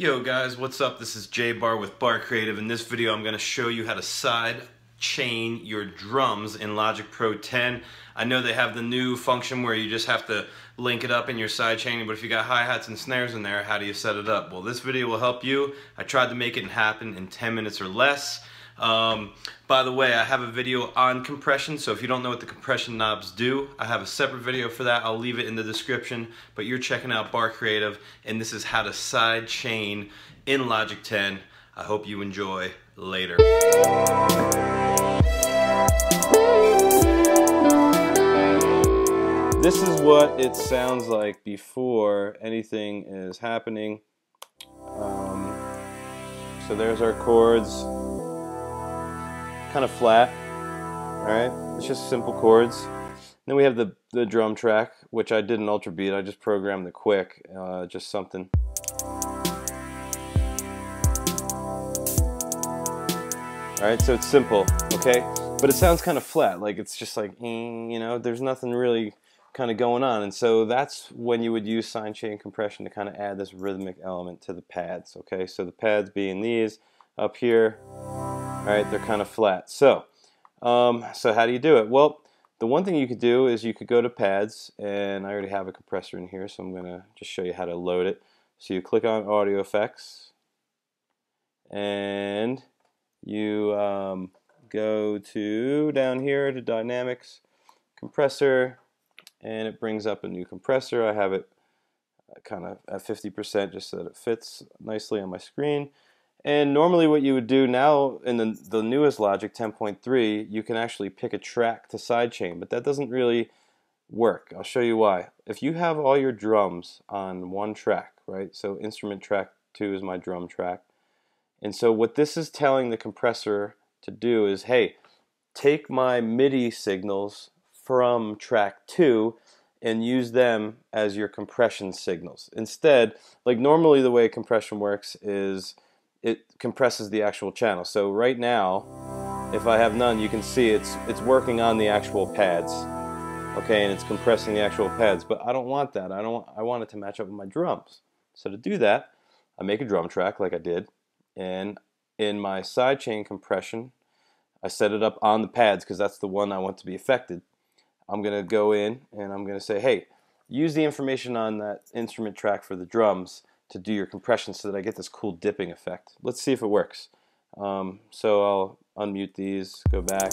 Yo guys, what's up? This is J Bahr with Bahr Creative. In this video, I'm going to show you how to side chain your drums in Logic Pro 10. I know they have the new function where you just have to link it up in your side chaining, but if you got hi-hats and snares in there, how do you set it up? Well, this video will help you. I tried to make it happen in 10 minutes or less. By the way, I have a video on compression, so if you don't know what the compression knobs do, I have a separate video for that. I'll leave it in the description, but you're checking out Bahr Creative, and this is how to side chain in Logic 10. I hope you enjoy. Later. This is what it sounds like before anything is happening. So there's our chords. Kind of flat, all right? It's just simple chords. And then we have the drum track, which I did an Ultra Beat. I just programmed the quick, just something. All right, so it's simple, okay? But it sounds kind of flat, like it's just like, you know, there's nothing really kind of going on. And so that's when you would use side chain compression to kind of add this rhythmic element to the pads, okay? So the pads being these up here. All right, they're kind of flat. So, so how do you do it? Well, the one thing you could do is you could go to pads, and I already have a compressor in here, so I'm gonna just show you how to load it. So you click on audio effects, and you go to down here to dynamics, compressor, and it brings up a new compressor. I have it kind of at 50% just so that it fits nicely on my screen. And normally what you would do now in the newest Logic 10.3, you can actually pick a track to sidechain, but that doesn't really work. I'll show you why. If you have all your drums on one track, right? So instrument track 2 is my drum track. And so what this is telling the compressor to do is, hey, take my MIDI signals from track 2 and use them as your compression signals. Instead, like normally the way compression works is it compresses the actual channel. So right now, if I have none, you can see it's working on the actual pads, okay, and it's compressing the actual pads. But I don't want that. I want it to match up with my drums. So to do that, I make a drum track like I did, and in my sidechain compression, I set it up on the pads because that's the one I want to be affected. I'm gonna go in and I'm gonna say, hey, use the information on that instrument track for the drums to do your compression so that I get this cool dipping effect. Let's see if it works. So I'll unmute these, go back.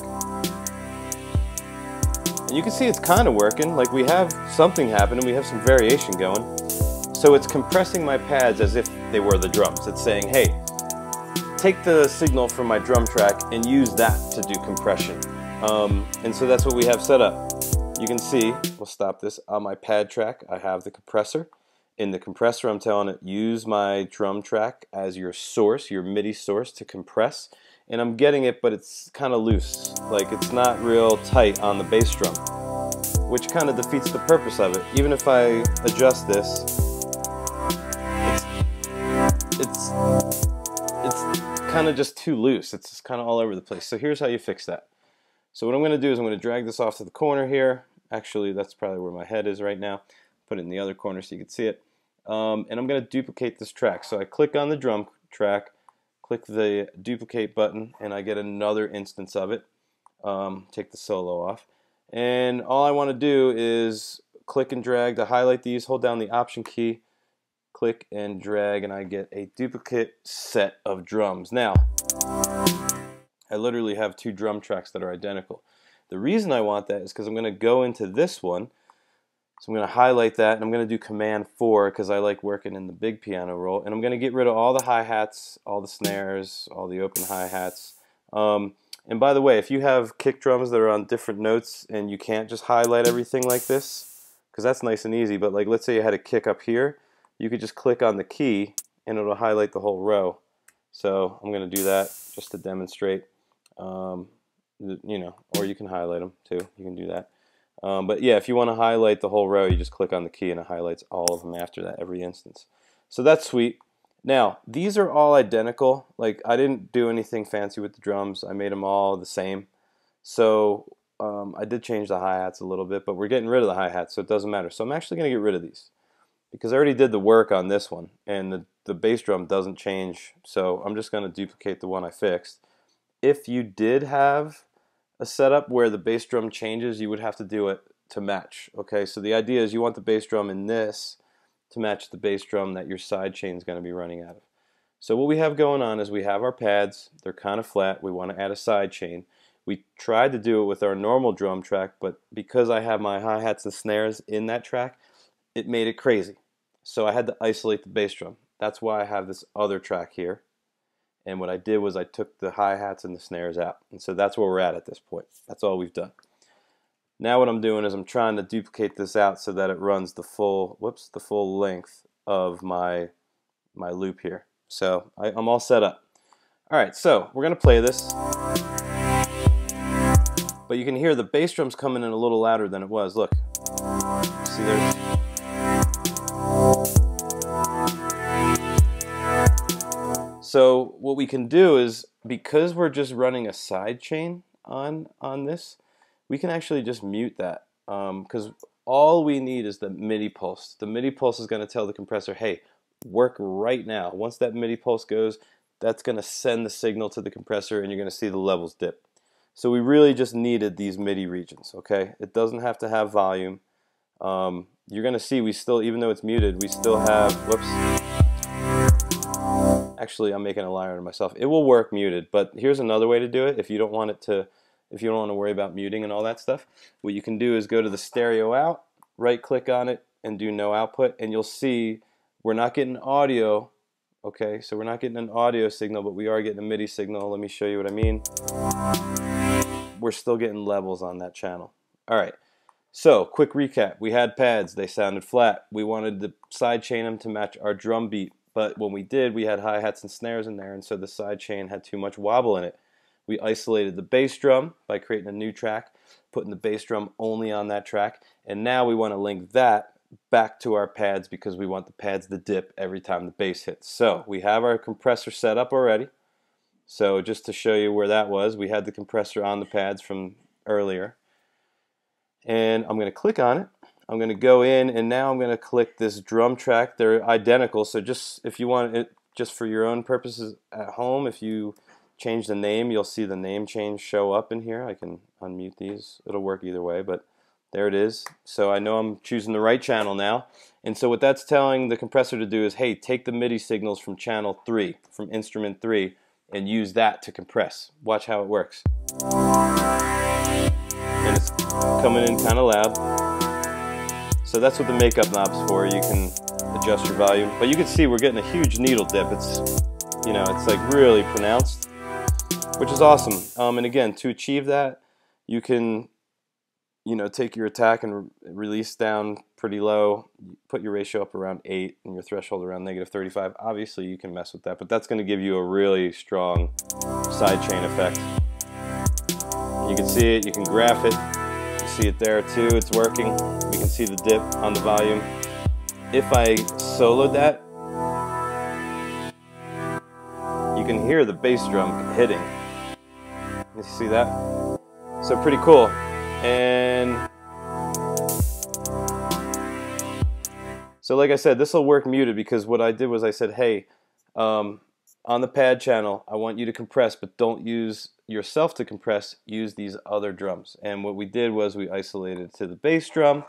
And you can see it's kind of working, like we have something happening, we have some variation going. So it's compressing my pads as if they were the drums. It's saying, hey, take the signal from my drum track and use that to do compression. And so that's what we have set up. You can see, we'll stop this, on my pad track I have the compressor. In the compressor, I'm telling it, use my drum track as your source, your MIDI source to compress. And I'm getting it, but it's kind of loose. Like it's not real tight on the bass drum, which kind of defeats the purpose of it. Even if I adjust this, it's kind of just too loose. It's just kind of all over the place. So here's how you fix that. So what I'm going to do is I'm going to drag this off to the corner here. Actually, that's probably where my head is right now. Put it in the other corner so you can see it. And I'm going to duplicate this track. So I click on the drum track, click the duplicate button, and I get another instance of it. Take the solo off. And all I want to do is click and drag to highlight these, hold down the option key, click and drag, and I get a duplicate set of drums. Now, I literally have two drum tracks that are identical. The reason I want that is because I'm going to go into this one. So I'm going to highlight that, and I'm going to do Command-4 because I like working in the big piano roll. And I'm going to get rid of all the hi-hats, all the snares, all the open hi-hats. And by the way, if you have kick drums that are on different notes and you can't just highlight everything like this, because that's nice and easy, but like let's say you had a kick up here, you could just click on the key and it'll highlight the whole row. So I'm going to do that just to demonstrate, you know, or you can highlight them too, you can do that. But yeah, if you want to highlight the whole row, you just click on the key and it highlights all of them after that, every instance. So that's sweet. Now, these are all identical. Like, I didn't do anything fancy with the drums. I made them all the same. So I did change the hi-hats a little bit, but we're getting rid of the hi-hats, so it doesn't matter. So I'm actually going to get rid of these because I already did the work on this one, and the the bass drum doesn't change, so I'm just going to duplicate the one I fixed. If you did have a setup where the bass drum changes, you would have to do it to match. Okay, so the idea is you want the bass drum in this to match the bass drum that your side chain is going to be running out of. So what we have going on is we have our pads, they're kind of flat, we want to add a side chain. We tried to do it with our normal drum track, but because I have my hi-hats and snares in that track, it made it crazy. So I had to isolate the bass drum. That's why I have this other track here. And what I did was I took the hi-hats and the snares out. And so that's where we're at this point. That's all we've done. Now what I'm doing is I'm trying to duplicate this out so that it runs the full, whoops, the full length of my loop here. So I'm all set up. All right, so we're gonna play this. But you can hear the bass drums coming in a little louder than it was. Look, see there's. So what we can do is, because we're just running a side chain on this, we can actually just mute that, because all we need is the MIDI pulse. The MIDI pulse is going to tell the compressor, hey, work right now. Once that MIDI pulse goes, that's going to send the signal to the compressor and you're going to see the levels dip. So we really just needed these MIDI regions, okay? It doesn't have to have volume. You're gonna see we still, even though it's muted, we still have, whoops. Actually, I'm making a liar out of myself. It will work muted, but here's another way to do it. If you don't want it to, if you don't want to worry about muting and all that stuff, what you can do is go to the stereo out, right click on it, and do no output, and you'll see we're not getting audio, okay? So we're not getting an audio signal, but we are getting a MIDI signal. Let me show you what I mean. We're still getting levels on that channel. All right, so quick recap. We had pads, they sounded flat. We wanted to side chain them to match our drum beat, but when we did, we had hi-hats and snares in there, and so the side chain had too much wobble in it. We isolated the bass drum by creating a new track, putting the bass drum only on that track, and now we want to link that back to our pads because we want the pads to dip every time the bass hits. So we have our compressor set up already. So just to show you where that was, we had the compressor on the pads from earlier. And I'm going to click on it. I'm going to go in and now I'm going to click this drum track. They're identical. So just if you want it, just for your own purposes at home, if you change the name, you'll see the name change show up in here. I can unmute these. It'll work either way, but there it is. So I know I'm choosing the right channel now. And so what that's telling the compressor to do is, hey, take the MIDI signals from channel 3, from instrument 3, and use that to compress. Watch how it works. And it's coming in kind of loud. So that's what the makeup knob's for. You can adjust your volume. But you can see we're getting a huge needle dip. It's, you know, it's like really pronounced, which is awesome. And again, to achieve that, you can, you know, take your attack and release down pretty low, put your ratio up around 8 and your threshold around -35. Obviously you can mess with that, but that's going to give you a really strong side chain effect. You can see it, you can graph it, you see it there too, it's working. We can see the dip on the volume. If I soloed that, you can hear the bass drum hitting. You see that? So pretty cool. And so like I said, this will work muted because what I did was I said, hey, on the pad channel, I want you to compress, but don't use yourself to compress, use these other drums. And what we did was we isolated to the bass drum,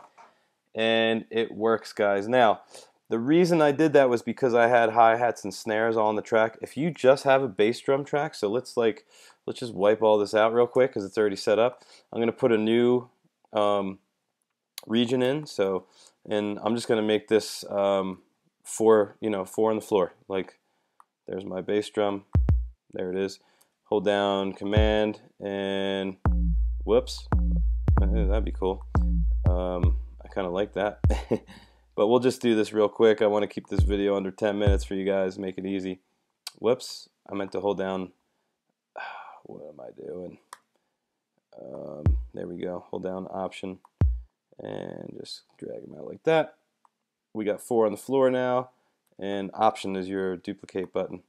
and it works, guys. Now, the reason I did that was because I had hi-hats and snares all on the track. If you just have a bass drum track, so let's just wipe all this out real quick because it's already set up. I'm going to put a new region in, so, and I'm just going to make this four on the floor. Like, there's my bass drum. There it is. Hold down command and whoops, that'd be cool. I kind of like that. But we'll just do this real quick. I want to keep this video under 10 minutes for you guys, make it easy. Whoops, I meant to hold down, what am I doing? There we go, hold down option and just drag them out like that. We got 4 on the floor now, and option is your duplicate button.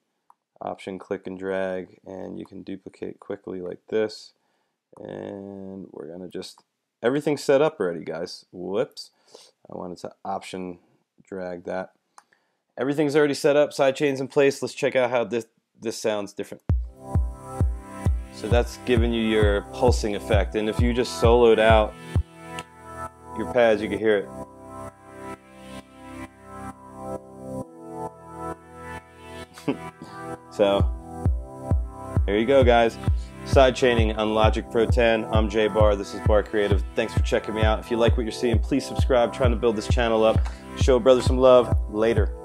Option, click and drag, and you can duplicate quickly like this. And we're gonna just, everything's set up already, guys. Whoops, I wanted to option drag that. Everything's already set up, sidechain's in place. Let's check out how this sounds different. So that's giving you your pulsing effect, and if you just soloed out your pads, you can hear it. So there you go, guys. Sidechaining on Logic Pro 10. I'm J Bahr. This is Bahr Creative. Thanks for checking me out. If you like what you're seeing, please subscribe. I'm trying to build this channel up. Show a brother some love. Later.